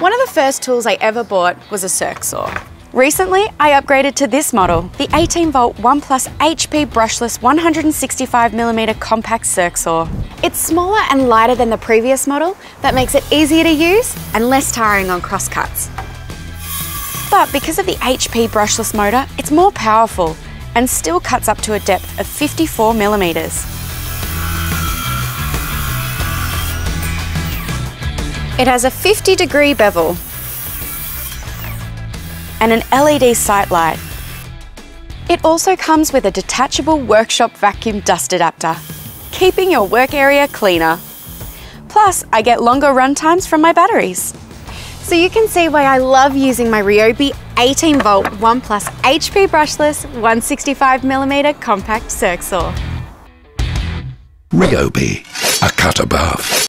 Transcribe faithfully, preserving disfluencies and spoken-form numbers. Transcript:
One of the first tools I ever bought was a circ saw. Recently, I upgraded to this model, the eighteen volt ONE plus H P brushless one hundred sixty-five millimeter compact circ saw. It's smaller and lighter than the previous model, that makes it easier to use and less tiring on cross cuts. But because of the H P brushless motor, it's more powerful and still cuts up to a depth of fifty-four millimeters. It has a fifty degree bevel and an L E D sight light. It also comes with a detachable workshop vacuum dust adapter, keeping your work area cleaner. Plus, I get longer run times from my batteries. So you can see why I love using my Ryobi eighteen volt ONE plus H P brushless one hundred sixty-five millimeter compact circ saw. Ryobi, a cut above.